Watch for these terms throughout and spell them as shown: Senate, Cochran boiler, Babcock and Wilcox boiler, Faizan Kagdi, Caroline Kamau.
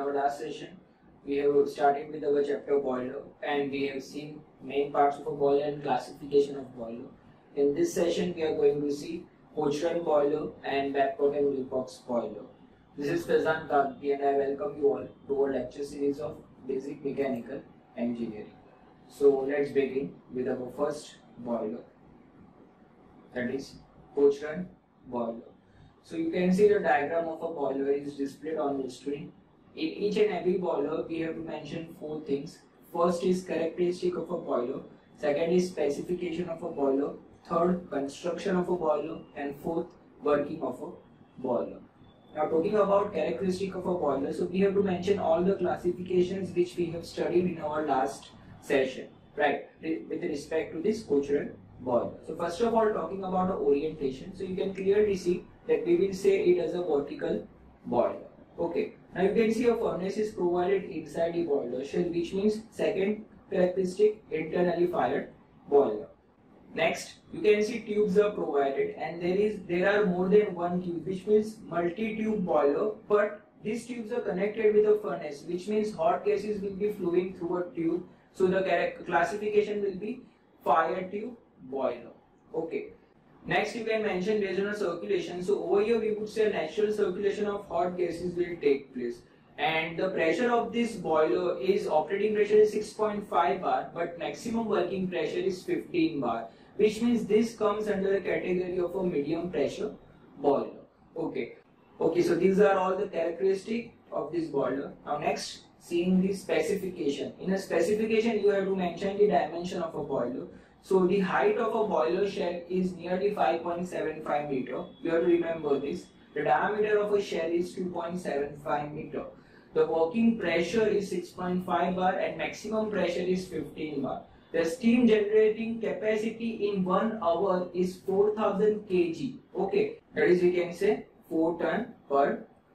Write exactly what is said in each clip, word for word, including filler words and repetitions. In our last session, we have started with our chapter boiler and we have seen main parts of a boiler and classification of boiler. In this session, we are going to see Cochran boiler and Babcock and Wilcox boiler. This is Faizan Kagdi and I welcome you all to our lecture series of Basic Mechanical Engineering. So let's begin with our first boiler, that is Cochran boiler. So you can see the diagram of a boiler is displayed on the screen. In each and every boiler, we have to mention four things. First is characteristic of a boiler, second is specification of a boiler, third construction of a boiler, and fourth working of a boiler. Now talking about characteristic of a boiler, so we have to mention all the classifications which we have studied in our last session, right, with respect to this Cochran boiler. So first of all, talking about the orientation, so you can clearly see that we will say it as a vertical boiler. Okay, now you can see a furnace is provided inside the boiler shell, which means second characteristic, internally fired boiler. Next, you can see tubes are provided and there is there are more than one tube, which means multi-tube boiler, but these tubes are connected with a furnace, which means hot gases will be flowing through a tube. So the classification will be fire tube boiler. Okay. Next, you can mention regional circulation. So over here we would say natural circulation of hot gases will take place. And the pressure of this boiler is, operating pressure is six point five bar, but maximum working pressure is fifteen bar, which means this comes under the category of a medium pressure boiler. Okay. Okay, so these are all the characteristics of this boiler. Now next, seeing the specification. In a specification, you have to mention the dimension of a boiler. So the height of a boiler shell is nearly five point seven five meter. You have to remember this. The diameter of a shell is two point seven five meter. The working pressure is six point five bar and maximum pressure is fifteen bar. The steam generating capacity in one hour is four thousand kilograms. Okay, that is, we can say four ton per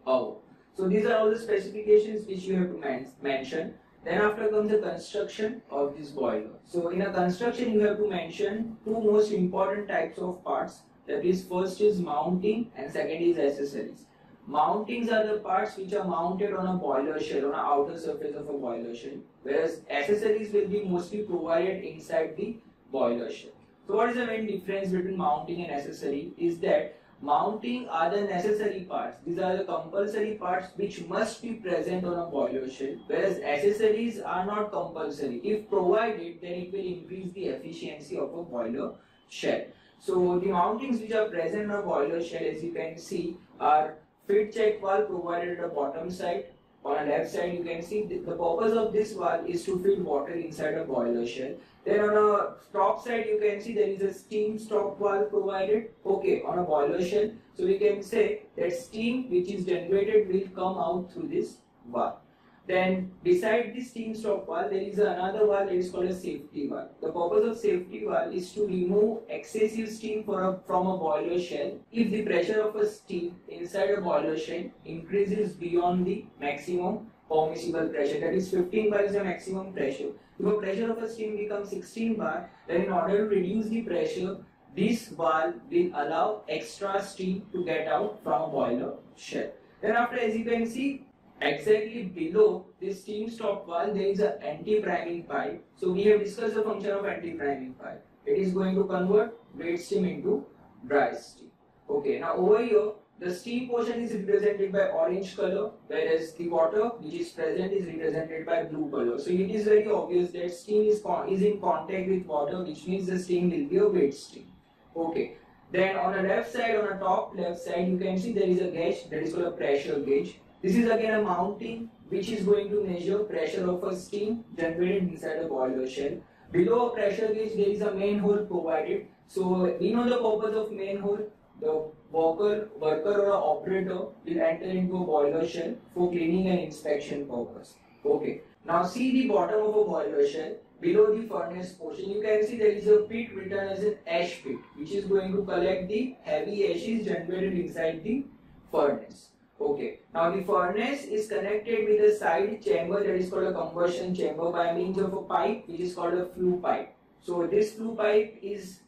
hour. So these are all the specifications which you have to men mention. Then after comes the construction of this boiler. So in a construction, you have to mention two most important types of parts. That is, first is mounting and second is accessories. Mountings are the parts which are mounted on a boiler shell, on the outer surface of a boiler shell. Whereas accessories will be mostly provided inside the boiler shell. So what is the main difference between mounting and accessory is that mounting are the necessary parts. These are the compulsory parts which must be present on a boiler shell, whereas accessories are not compulsory. If provided, then it will increase the efficiency of a boiler shell. So the mountings which are present on a boiler shell, as you can see, are feed check valve provided at the bottom side. On the left side, you can see the purpose of this valve is to feed water inside a boiler shell. Then on a top side, you can see there is a steam stop valve provided, okay, on a boiler shell. So we can say that steam which is generated will come out through this valve. Then beside the steam stop valve, there is another valve that is called a safety valve. The purpose of safety valve is to remove excessive steam for a, from a boiler shell if the pressure of a steam inside a boiler shell increases beyond the maximum permissible pressure. That is, fifteen bar is the maximum pressure. If the pressure of a steam becomes sixteen bar, then in order to reduce the pressure, this valve will allow extra steam to get out from a boiler shell. Then after, as you can see, exactly below this steam stop valve, there is an anti-priming pipe. So we have discussed the function of anti-priming pipe. It is going to convert wet steam into dry steam. Okay, now over here, the steam portion is represented by orange color, whereas the water which is present is represented by blue color. So it is very obvious that steam is, con is in contact with water, which means the steam will be a wet steam. Okay. Then on the left side, on the top left side, you can see there is a gauge that is called a pressure gauge. This is again a mounting which is going to measure pressure of a steam generated inside a boiler shell. Below a pressure gauge, there is a manhole provided. So we know the purpose of manhole. The worker, worker or operator will enter into a boiler shell for cleaning and inspection purpose. Okay. Now see the bottom of a boiler shell. Below the furnace portion, you can see there is a pit written as an ash pit, which is going to collect the heavy ashes generated inside the furnace. Okay, now the furnace is connected with a side chamber that is called a combustion chamber by means of a pipe which is called a flue pipe. So this flue pipe is,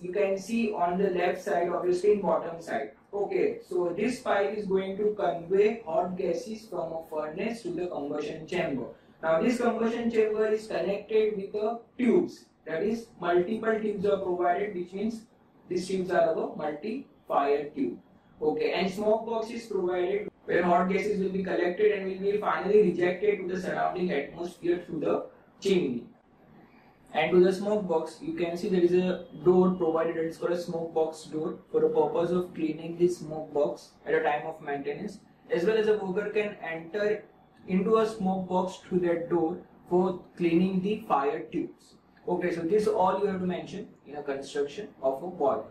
you can see on the left side of your screen, bottom side. Okay, so this pipe is going to convey hot gases from a furnace to the combustion chamber. Now this combustion chamber is connected with the tubes, that is multiple tubes are provided, which means these tubes are the multi-fire tube. Okay, and smoke box is provided where hot gases will be collected and will be finally rejected to the surrounding atmosphere through the chimney. And to the smoke box, you can see there is a door provided, it's called a smoke box door, for the purpose of cleaning the smoke box at a time of maintenance, as well as a worker can enter into a smoke box through that door for cleaning the fire tubes. Okay, so this is all you have to mention in a construction of a boiler.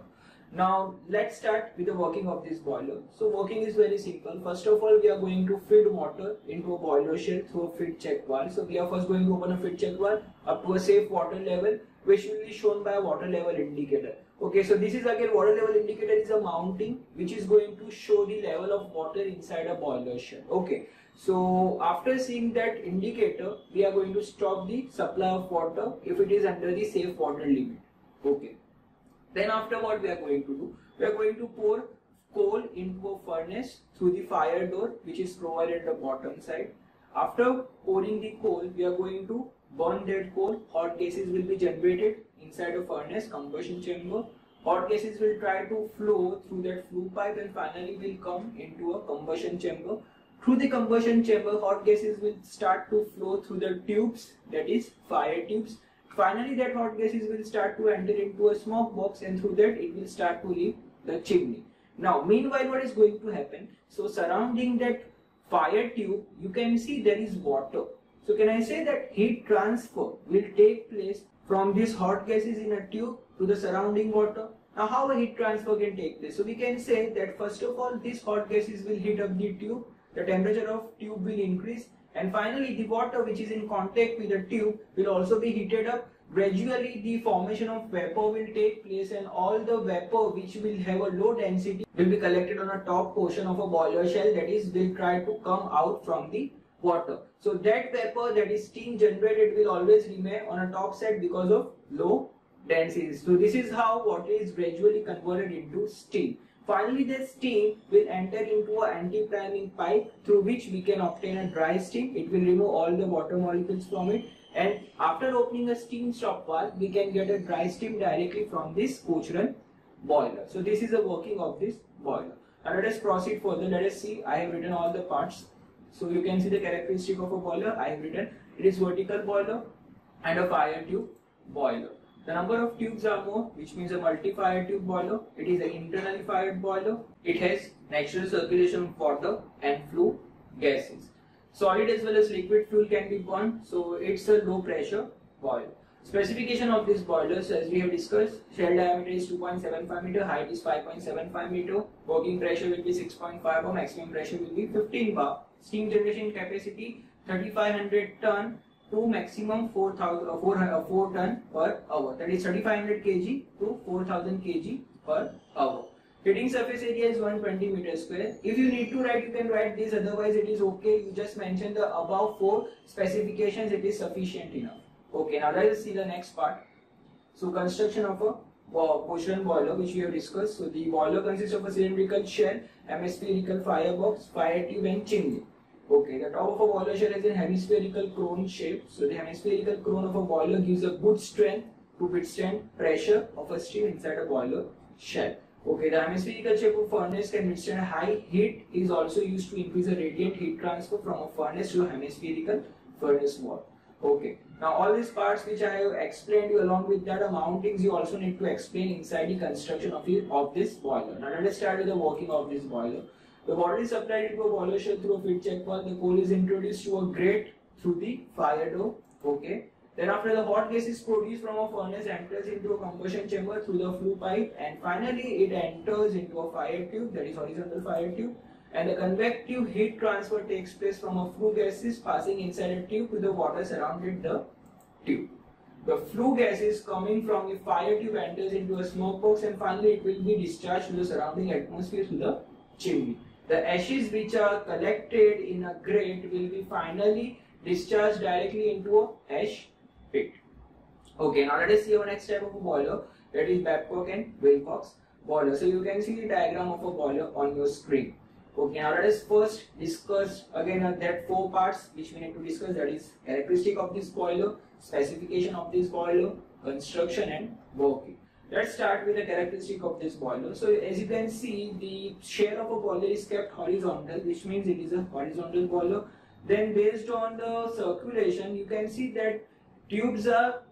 Now let's start with the working of this boiler. So working is very simple. First of all, we are going to feed water into a boiler shell through a feed check valve. So we are first going to open a feed check valve up to a safe water level, which will be shown by a water level indicator. Okay, so this is again water level indicator is a mounting which is going to show the level of water inside a boiler shell. Okay, so after seeing that indicator, we are going to stop the supply of water if it is under the safe water limit. Okay. Then after what we are going to do, we are going to pour coal into a furnace through the fire door which is provided at the bottom side. After pouring the coal, we are going to burn that coal. Hot gases will be generated inside a furnace combustion chamber. Hot gases will try to flow through that flue pipe and finally will come into a combustion chamber. Through the combustion chamber, hot gases will start to flow through the tubes, that is fire tubes. Finally, that hot gases will start to enter into a smoke box and through that it will start to leave the chimney. Now, meanwhile, what is going to happen? So, surrounding that fire tube, you can see there is water. So, can I say that heat transfer will take place from these hot gases in a tube to the surrounding water? Now, how a heat transfer can take place? So, we can say that first of all, these hot gases will heat up the tube, the temperature of tube will increase. And finally, the water which is in contact with the tube will also be heated up. Gradually, the formation of vapor will take place and all the vapor which will have a low density will be collected on a top portion of a boiler shell, that is will try to come out from the water. So that vapor, that is steam generated, will always remain on a top side because of low density. So this is how water is gradually converted into steam. Finally, the steam will enter into an anti-priming pipe through which we can obtain a dry steam. It will remove all the water molecules from it, and after opening a steam stop valve, we can get a dry steam directly from this Cochran boiler. So this is the working of this boiler. Now let us proceed further. Let us see. I have written all the parts. So you can see the characteristic of a boiler. I have written it is vertical boiler and a fire tube boiler. The number of tubes are more, which means a multi-fire tube boiler. It is an internally fired boiler. It has natural circulation of water and flue gases. Solid as well as liquid fuel can be burned, so it's a low pressure boiler. Specification of this boiler, so as we have discussed, shell diameter is two point seven five meter, height is five point seven five meter, working pressure will be six point five bar, maximum pressure will be fifteen bar, steam generation capacity thirty-five hundred ton. To maximum four thousand, uh, four, uh, four ton per hour, that is thirty-five hundred kilograms to four thousand kilograms per hour. Heating surface area is one hundred twenty meter square. If you need to write, you can write this, otherwise it is okay. You just mention the above four specifications, it is sufficient enough. Okay, now let us see the next part. So construction of a Cochran boiler, which we have discussed. So the boiler consists of a cylindrical shell, hemispherical firebox, fire tube and chimney. Okay, the top of a boiler shell has a hemispherical cone shape. So the hemispherical cone of a boiler gives a good strength to withstand pressure of a steam inside a boiler shell. Okay, the hemispherical shape of furnace can withstand high heat. It is also used to increase the radiant heat transfer from a furnace to a hemispherical furnace wall. Okay, now all these parts which I have explained you, along with that mountings you also need to explain inside the construction of, the, of this boiler. Now let us start with the working of this boiler. The water is supplied into a boiler shell through a feed check valve. The coal is introduced to a grate through the fire door. Okay. Then after the hot gas is produced from a furnace, enters into a combustion chamber through the flue pipe, and finally it enters into a fire tube, that is horizontal fire tube, and the convective heat transfer takes place from a flue gases passing inside a tube to the water surrounding the tube. The flue gases coming from the fire tube enters into a smoke box and finally it will be discharged to the surrounding atmosphere through the chimney. The ashes which are collected in a grate will be finally discharged directly into a ash pit. Okay, now let us see our next type of a boiler, that is Babcock and Wilcox boiler. So you can see the diagram of a boiler on your screen. Okay, now let us first discuss again uh, that four parts which we need to discuss, that is characteristic of this boiler, specification of this boiler, construction and working. Let's start with the characteristic of this boiler. So as you can see, the share of a boiler is kept horizontal, which means it is a horizontal boiler. Then based on the circulation, you can see that tubes are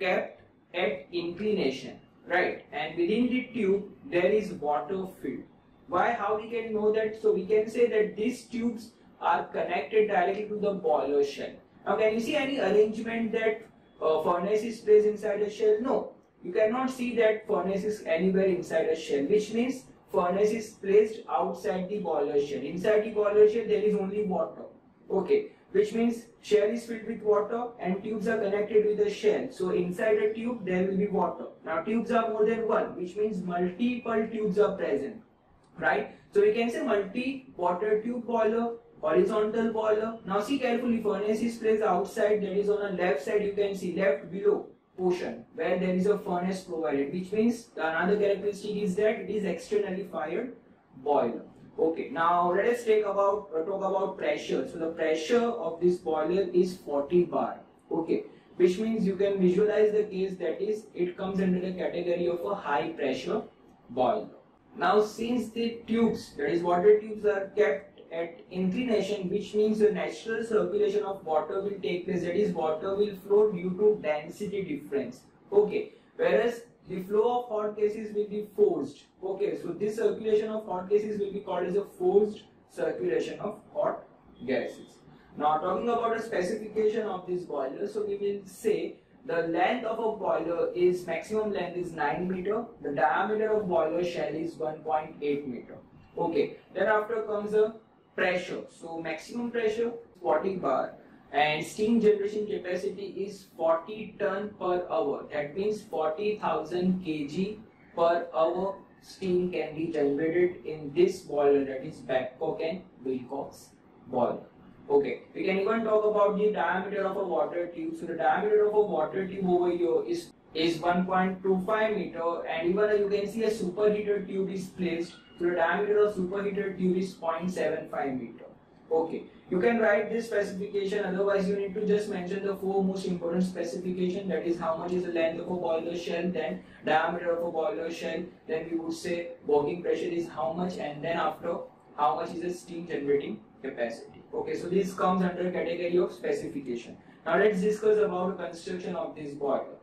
kept at inclination, right? And within the tube, there is water filled. Why? How we can know that? So we can say that these tubes are connected directly to the boiler shell. Now can you see any arrangement that uh, furnace is placed inside a shell? No. You cannot see that furnace is anywhere inside a shell, which means furnace is placed outside the boiler shell. Inside the boiler shell there is only water. Okay, which means shell is filled with water and tubes are connected with the shell. So inside a tube there will be water. Now tubes are more than one, which means multiple tubes are present, right? So we can say multi-water tube boiler, horizontal boiler. Now see carefully, furnace is placed outside, that is on the left side, you can see left below portion where there is a furnace provided, which means another characteristic is that it is externally fired boiler. Okay, now let us take about uh, talk about pressure. So the pressure of this boiler is forty bar. Okay, which means you can visualize the case, that is it comes under the category of a high pressure boiler. Now since the tubes, that is water tubes, are kept at inclination, which means the natural circulation of water will take place, that is water will flow due to density difference. Okay, whereas the flow of hot gases will be forced. Okay, so this circulation of hot gases will be called as a forced circulation of hot gases. Now talking about the specification of this boiler, so we will say the length of a boiler is, maximum length is nine meter, the diameter of boiler shell is one point eight meter. Okay, thereafter comes the pressure. So maximum pressure forty bar and steam generation capacity is forty ton per hour, that means forty thousand kilograms per hour steam can be generated in this boiler, that is Babcock and Wilcox boiler. Okay, we can even talk about the diameter of a water tube. So the diameter of a water tube over here is is one point two five meter, and even you can see a superheater tube is placed. So the diameter of superheater tube is zero point seven five meter. Okay, you can write this specification, otherwise you need to just mention the four most important specification, that is how much is the length of a boiler shell, then diameter of a boiler shell, then we would say working pressure is how much, and then after how much is the steam generating capacity. Okay, so this comes under category of specification. Now let's discuss about the construction of this boiler.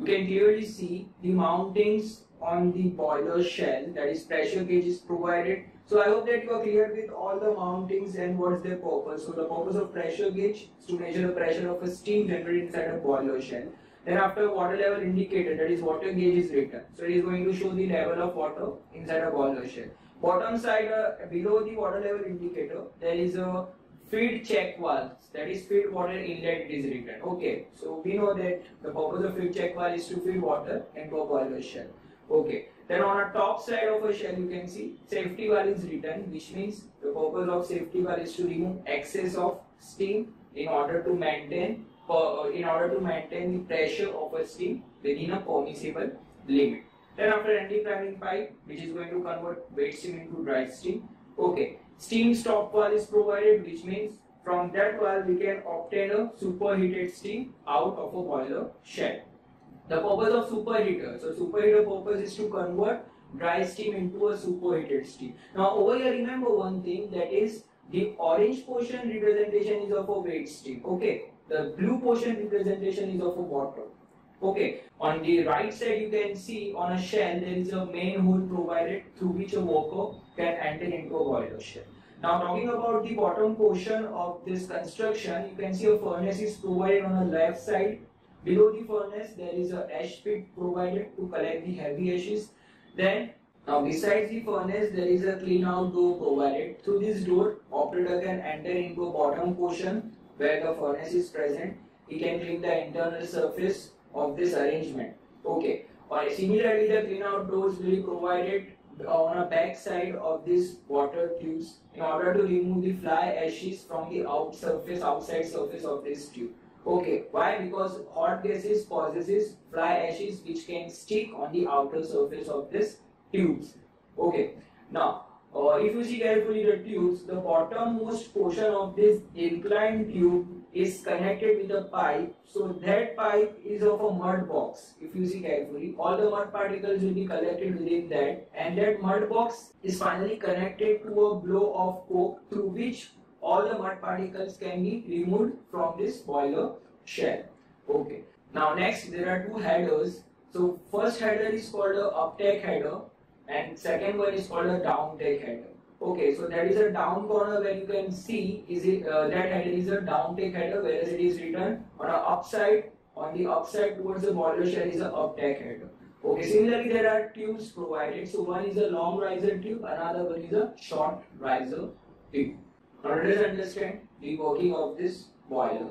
You can clearly see the mountings on the boiler shell, that is pressure gauge is provided. So I hope that you are clear with all the mountings and what's their purpose. So the purpose of pressure gauge is to measure the pressure of a steam generated inside a boiler shell. Then after water level indicator, that is water gauge is written. So it is going to show the level of water inside a boiler shell. Bottom side, uh, below the water level indicator, there is a feed check valve, that is feed water inlet, it is written. Okay, so we know that the purpose of feed check valve is to feed water into a boiler shell. Okay, then on a top side of a shell you can see safety valve is written, which means the purpose of safety valve is to remove excess of steam in order to maintain uh, in order to maintain the pressure of a steam within a permissible limit. Then after anti-priming pipe, which is going to convert wet steam into dry steam. Okay, steam stop valve is provided, which means from that valve we can obtain a superheated steam out of a boiler shell. The purpose of superheater, so superheater purpose is to convert dry steam into a superheated steam. Now over here remember one thing, that is the orange portion representation is of a wet steam. Okay, the blue portion representation is of a water. Okay, on the right side you can see on a shell there is a main hole provided through which a worker can enter into a boiler shell. Now talking about the bottom portion of this construction, you can see a furnace is provided on the left side. Below the furnace there is a ash pit provided to collect the heavy ashes. Then now besides the furnace there is a clean out door provided. Through this door operator can enter into a bottom portion where the furnace is present. He can clean the internal surface of this arrangement. Okay, or similarly the clean out doors will be provided on a back side of this water tubes in order to remove the fly ashes from the out surface, outside surface of this tube. Okay, why? Because hot gases possesses fly ashes which can stick on the outer surface of this tubes. Okay, now uh, if you see carefully the tubes, the bottommost portion of this inclined tube is connected with a pipe, so that pipe is of a mud box. If you see carefully, all the mud particles will be collected within that, and that mud box is finally connected to a blow of coke through which all the mud particles can be removed from this boiler shell. Okay, now next there are two headers. So first header is called a uptake header and second one is called a downtake header. Okay, so that is a down corner where you can see is it, uh, that header is a downtake header, whereas it is written on a upside, on the upside towards the boiler shell is a uptake header. Okay, similarly there are tubes provided. So one is a long riser tube, another one is a short riser tube. Now let us understand the working of this boiler.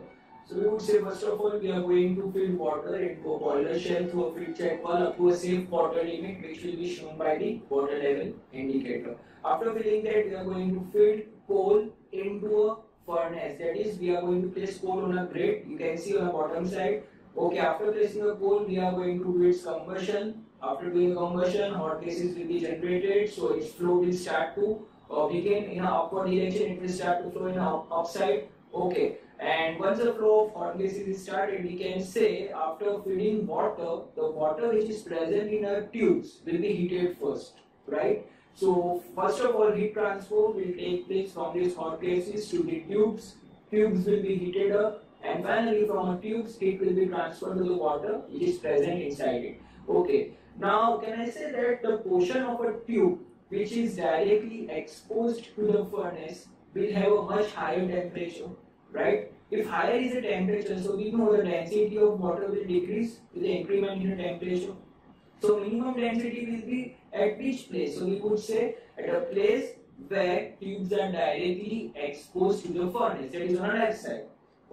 So we would say first of all we are going to fill water into a boiler shell through a filter check valve up to a safe water limit which will be shown by the water level indicator. After filling that we are going to fill coal into a furnace, that is we are going to place coal on a grate, you can see on the bottom side. Okay, after placing the coal we are going to do its combustion. After doing combustion hot gases will be generated, so its flow will start to uh, begin in an upward direction, it will start to flow in an upside. Okay, and once the flow of hot gases is started, we can say after feeding water, the water which is present in our tubes will be heated first, right? So first of all heat transfer will take place from these hot gases to the tubes, tubes will be heated up, and finally from our tubes heat will be transferred to the water which is present inside it. Okay, now can I say that the portion of a tube which is directly exposed to the furnace will have a much higher temperature, right? If higher is the temperature, so we know the density of water will decrease with the increment in the temperature. So minimum density will be at which place? So we would say at a place where tubes are directly exposed to the furnace, that is on the left side.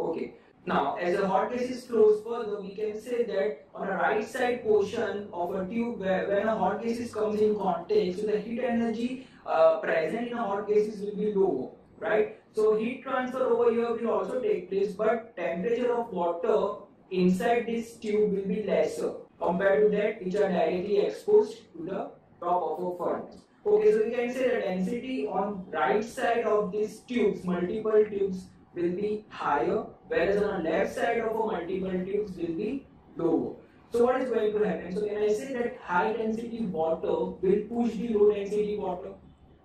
Okay. Now as the hot gases flows further, we can say that on a right side portion of a tube where when a hot gases comes in contact, so the heat energy uh, present in a hot gases will be lower, right? So heat transfer over here will also take place, but temperature of water inside this tube will be lesser compared to that which are directly exposed to the top of a furnace. Okay, so we can say the density on right side of these tubes, multiple tubes, will be higher, whereas on the left side of a multiple tubes will be lower. So what is going to happen? So can I say that high density water will push the low density water,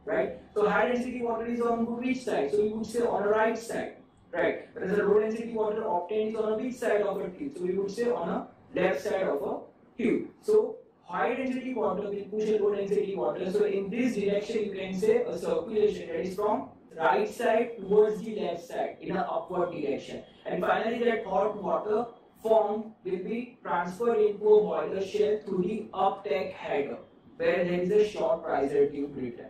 right? So high density water is on which side? So we would say on the right side, right? Whereas the low density water obtained is on a which side of a tube? So we would say on a left side of a tube. So high density water will push a low density water. So in this direction you can say a circulation, that is from right side towards the left side in an upward direction. And finally that hot water formed will be transferred into a boiler shell through the uptake header where there is a short riser tube written.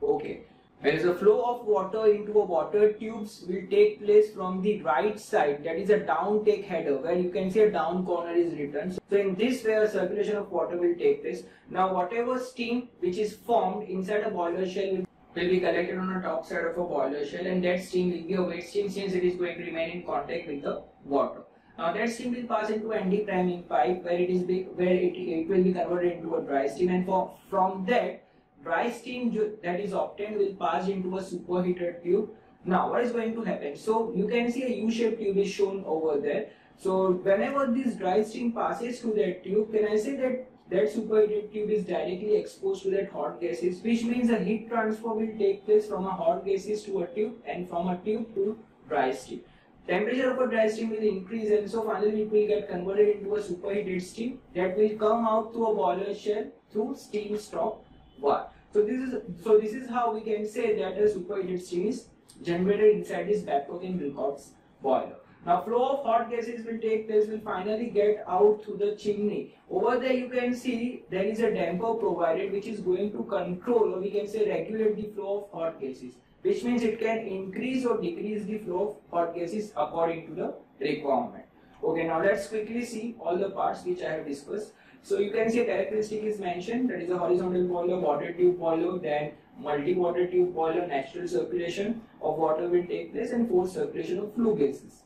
Okay, whereas the flow of water into a water tubes will take place from the right side, that is a downtake header where you can see a down corner is written. So in this way a circulation of water will take place. Now whatever steam which is formed inside a boiler shell will will be collected on the top side of a boiler shell, and that steam will be a wet steam since it is going to remain in contact with the water. Now that steam will pass into an depriming pipe where it is be, where it, it will be converted into a dry steam, and for, from that dry steam that is obtained will pass into a superheated tube. Now what is going to happen? So you can see a U-shaped tube is shown over there. So whenever this dry steam passes through that tube, can I say that that superheated tube is directly exposed to that hot gases, which means a heat transfer will take place from a hot gases to a tube and from a tube to dry steam. Temperature of a dry steam will increase, and so finally it will get converted into a superheated steam that will come out through a boiler shell through steam stop valve. So this is so this is how we can say that a superheated steam is generated inside this Babcock and Wilcox boiler. Now flow of hot gases will take place, will finally get out through the chimney. Over there you can see there is a damper provided which is going to control, or we can say regulate, the flow of hot gases, which means it can increase or decrease the flow of hot gases according to the requirement. Okay, now let's quickly see all the parts which I have discussed. So you can see a characteristic is mentioned, that is a horizontal boiler, water tube boiler, then multi-water tube boiler, natural circulation of water will take place, and forced circulation of flue gases.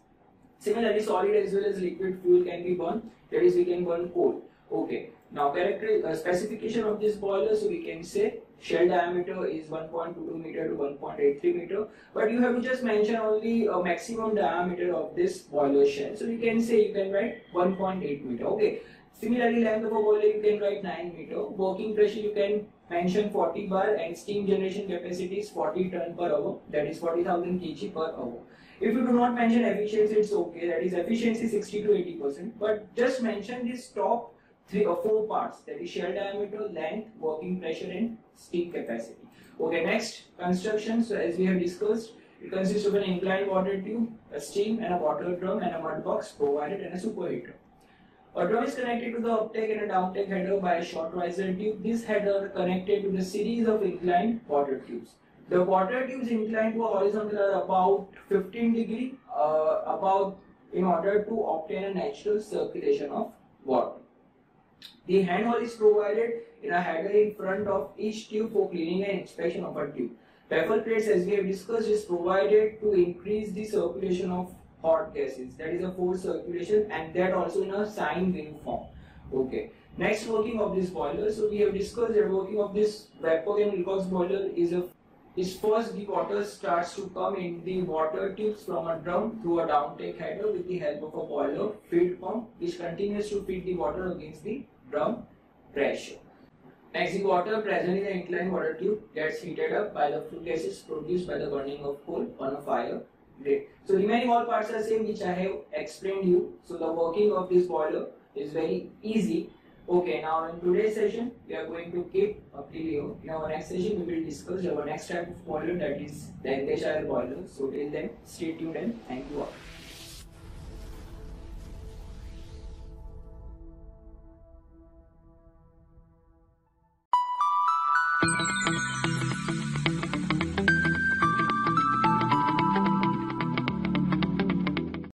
Similarly, solid as well as liquid fuel can be burned, that is we can burn coal. Okay, Now, character uh, specification of this boiler, so we can say shell diameter is one point two two meter to one point eight three meter, but you have to just mention only a maximum diameter of this boiler shell. So you can say you can write one point eight meter. Okay. Similarly, length of a boiler you can write nine meter. Working pressure you can mention forty bar and steam generation capacity is forty ton per hour, that is forty thousand kilograms per hour. If you do not mention efficiency, it's okay, that is efficiency sixty to eighty percent, but just mention this top three or four parts, that is shell diameter, length, working pressure and steam capacity. Okay, next, construction. So as we have discussed, it consists of an inclined water tube, a steam and a water drum and a mud box provided and a superheater. A drum is connected to the uptake and a downtake header by a short riser tube. These headers are connected to the series of inclined water tubes. The water tubes inclined to a horizontal are about fifteen degrees uh, about in order to obtain a natural circulation of water. The handhold is provided in a header in front of each tube for cleaning and inspection of a tube. Baffle plates, as we have discussed, is provided to increase the circulation of hot gases, that is a forced circulation, and that also in a sine wave form. Okay. Next, working of this boiler. So we have discussed that working of this Babcock and Wilcox boiler is a is first the water starts to come in the water tubes from a drum through a downtake header with the help of a boiler feed pump, which continues to feed the water against the drum pressure. Next, the water present in the inclined water tube gets heated up by the flue gases produced by the burning of coal on a fire. Great. So remaining all parts are same, which I have explained you. So the working of this boiler is very easy. Okay, now in today's session we are going to keep up till here. In our next session we will discuss our next type of boiler, that is the English air boiler. So till then, stay tuned and thank you all.